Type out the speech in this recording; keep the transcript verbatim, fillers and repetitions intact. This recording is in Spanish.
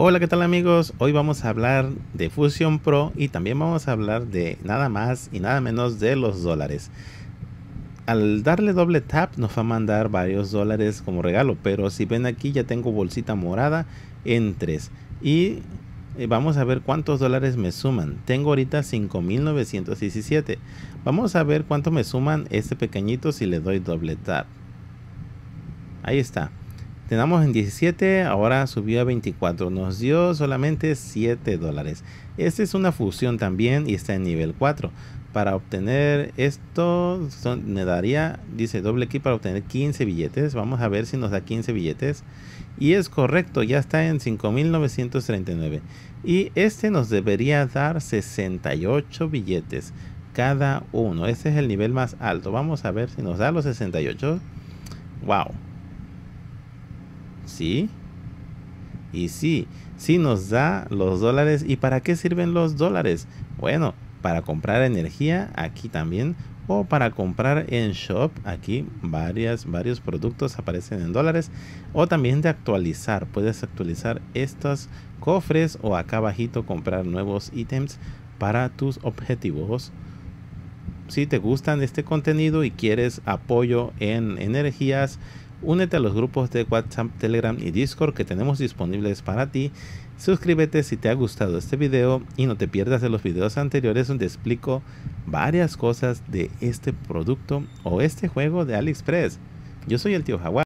Hola, ¿qué tal amigos? Hoy vamos a hablar de Fusión Pro y también vamos a hablar de nada más y nada menos de los dólares. Al darle doble tap nos va a mandar varios dólares como regalo, pero si ven aquí ya tengo bolsita morada en tres y vamos a ver cuántos dólares me suman. Tengo ahorita cinco mil novecientos diecisiete. Vamos a ver cuánto me suman este pequeñito si le doy doble tap. Ahí está. Tenemos en diecisiete, ahora subió a veinticuatro, nos dio solamente siete dólares. Esta es una fusión también y está en nivel cuatro. Para obtener esto, son, me daría, dice doble clic para obtener quince billetes. Vamos a ver si nos da quince billetes. Y es correcto, ya está en cinco mil novecientos treinta y nueve. Y este nos debería dar sesenta y ocho billetes cada uno. Este es el nivel más alto. Vamos a ver si nos da los sesenta y ocho. ¡Wow! Sí, y sí, sí nos da los dólares. ¿Y para qué sirven los dólares? Bueno, para comprar energía aquí también, o para comprar en shop. Aquí varias, varios productos aparecen en dólares, o también de actualizar. Puedes actualizar estos cofres o acá abajito comprar nuevos ítems para tus objetivos. Si te gustan este contenido y quieres apoyo en energías, únete a los grupos de WhatsApp, Telegram y Discord que tenemos disponibles para ti. Suscríbete si te ha gustado este video y no te pierdas de los videos anteriores donde explico varias cosas de este producto o este juego de AliExpress. Yo soy el Tío Jaguar.